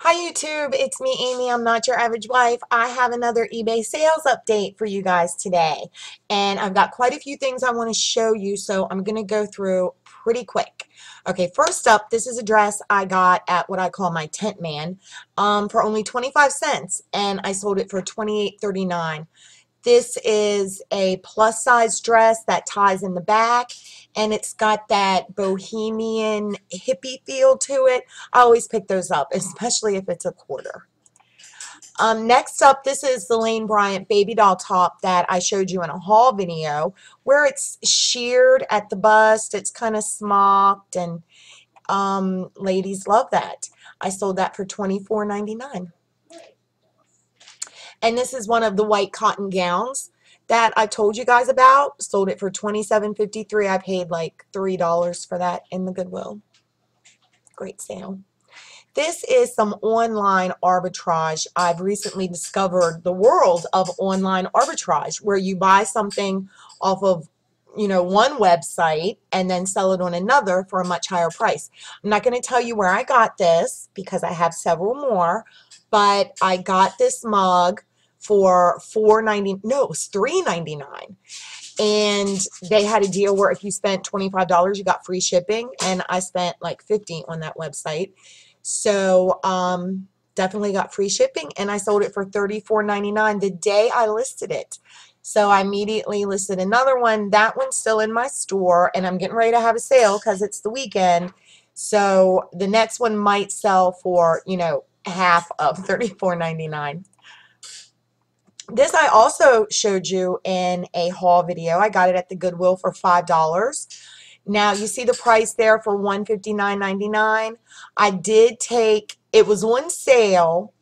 Hi YouTube, it's me Amy. I'm not your average wife. I have another eBay sales update for you guys today, and I've got quite a few things I want to show you, so I'm gonna go through pretty quick. Okay, first up, this is a dress I got at what I call my tent man for only 25 cents, and I sold it for $28.39. This is a plus size dress that ties in the back, and it's got that bohemian hippie feel to it. I always pick those up, especially if it's a quarter. Next up, this is the Lane Bryant baby doll top that I showed you in a haul video, where it's sheared at the bust. It's kind of smocked, and ladies love that. I sold that for $24.99. And this is one of the white cotton gowns that I told you guys about. Sold it for $27.53. I paid like $3 for that in the Goodwill. Great sale. This is some online arbitrage. I've recently discovered the world of online arbitrage, where you buy something off of, you know, one website and then sell it on another for a much higher price. I'm not going to tell you where I got this because I have several more, but I got this mug for $4.99, no, it was $3.99, and they had a deal where if you spent $25, you got free shipping, and I spent like $50 on that website, so definitely got free shipping, and I sold it for $34.99 the day I listed it. So I immediately listed another one. That one's still in my store, and I'm getting ready to have a sale because it's the weekend. So the next one might sell for, you know, half of $34.99. This I also showed you in a haul video. I got it at the Goodwill for $5. Now you see the price there for $159.99. I did take, it was on sale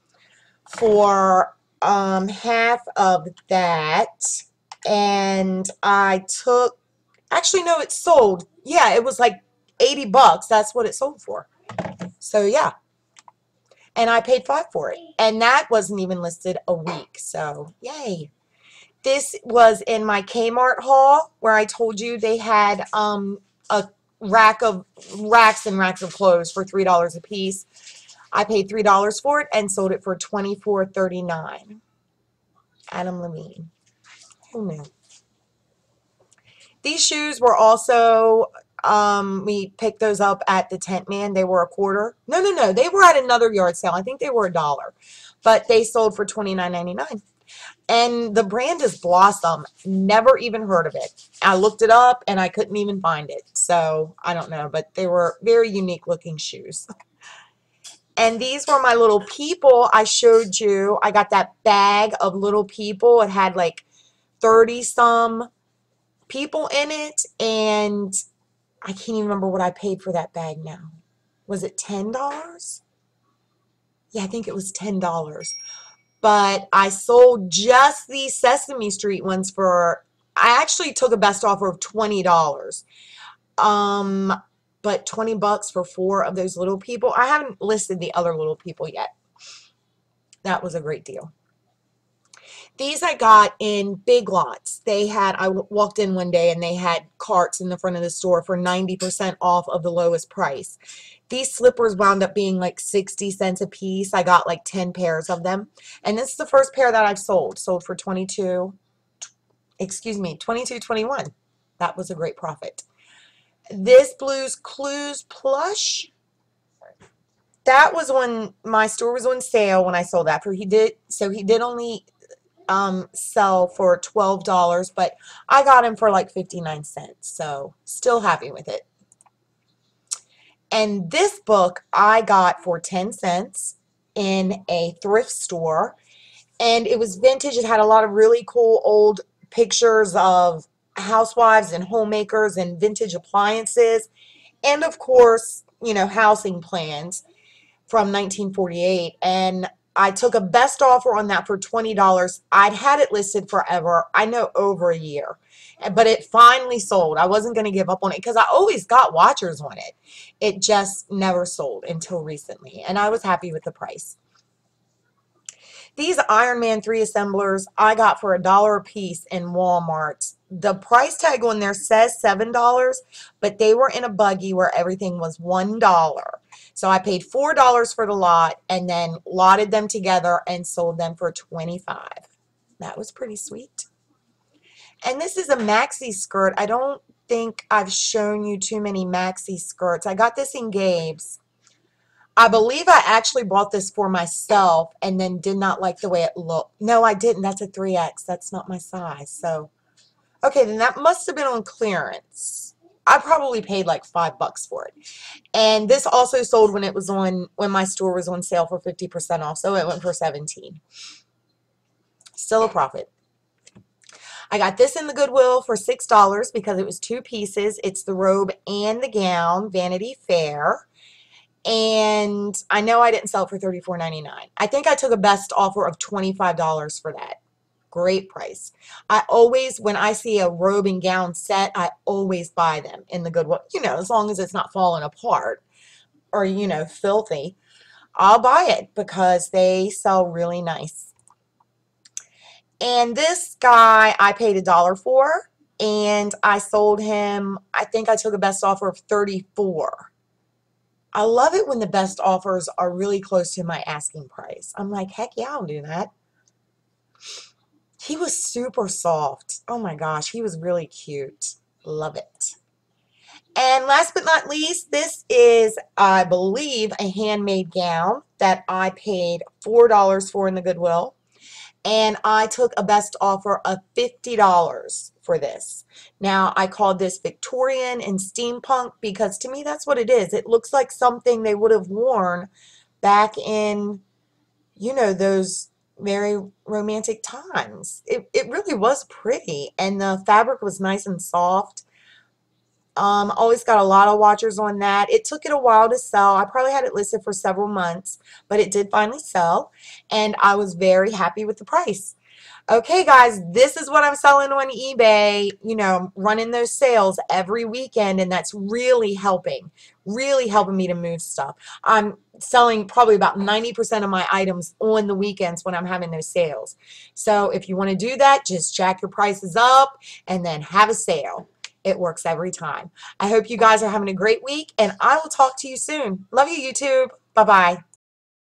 for half of that, and I took, actually no, it sold, yeah, it was like $80, that's what it sold for, so yeah, and I paid $5 for it, and that wasn't even listed a week, so yay. This was in my Kmart haul, where I told you they had a racks and racks of clothes for $3 a piece. I paid $3 for it and sold it for $24.39. Adam Levine. Who knew? These shoes were also, we picked those up at the tent man. They were a quarter. No, no, no. They were at another yard sale. I think they were $1. But they sold for $29.99. And the brand is Blossom. Never even heard of it. I looked it up and I couldn't even find it. So I don't know. But they were very unique looking shoes. And these were my Little People I showed you. I got that bag of Little People. It had like 30-some people in it. And I can't even remember what I paid for that bag now. Was it $10? Yeah, I think it was $10. But I sold just the Sesame Street ones for, I actually took a best offer of $20. But $20 for 4 of those Little People. I haven't listed the other Little People yet. That was a great deal. These I got in Big Lots. They had, I walked in one day and they had carts in the front of the store for 90% off of the lowest price. These slippers wound up being like 60 cents a piece. I got like 10 pairs of them. And this is the first pair that I've sold. Sold for $22.21. That was a great profit. This Blue's Clues plush, that was when my store was on sale when I sold that. For he did only sell for $12, but I got him for like 59 cents, so still happy with it. And this book I got for 10 cents in a thrift store, and it was vintage. It had a lot of really cool old pictures of housewives and homemakers and vintage appliances, and of course, you know, housing plans from 1948. And I took a best offer on that for $20. I'd had it listed forever, I know, over a year, but it finally sold. I wasn't going to give up on it because I always got watchers on it. It just never sold until recently, and I was happy with the price. These Iron Man 3 assemblers I got for $1 a piece in Walmart. the price tag on there says $7, but they were in a buggy where everything was $1. So I paid $4 for the lot and then lotted them together and sold them for $25. That was pretty sweet. And this is a maxi skirt. I don't think I've shown you too many maxi skirts. I got this in Gabe's. I believe I actually bought this for myself and then did not like the way it looked. No, I didn't. That's a 3X. That's not my size. So, okay, then that must have been on clearance. I probably paid like $5 for it. And this also sold when it was on, when my store was on sale for 50% off. So it went for $17. Still a profit. I got this in the Goodwill for $6 because it was two pieces. It's the robe and the gown, Vanity Fair. And I know I didn't sell it for $34.99. I think I took a best offer of $25 for that. Great price. I always, when I see a robe and gown set, I always buy them in the Goodwill. You know, as long as it's not falling apart or, you know, filthy, I'll buy it because they sell really nice. And this guy I paid $1 for, and I sold him, I think I took a best offer of $34. I love it when the best offers are really close to my asking price. I'm like, heck yeah, I'll do that. He was super soft. Oh my gosh, he was really cute. Love it. And last but not least, this is, I believe, a handmade gown that I paid $4 for in the Goodwill. And I took a best offer of $50 for this. Now, I called this Victorian and steampunk because to me, that's what it is. It looks like something they would have worn back in, you know, those very romantic times. It really was pretty, and the fabric was nice and soft. Always got a lot of watchers on that. It took it a while to sell. I probably had it listed for several months, but it did finally sell, and I was very happy with the price. Okay, guys, this is what I'm selling on eBay, you know, running those sales every weekend, and that's really helping me to move stuff. I'm selling probably about 90% of my items on the weekends when I'm having those sales. So if you want to do that, just jack your prices up and then have a sale. It works every time. I hope you guys are having a great week, and I will talk to you soon. Love you, YouTube. Bye-bye.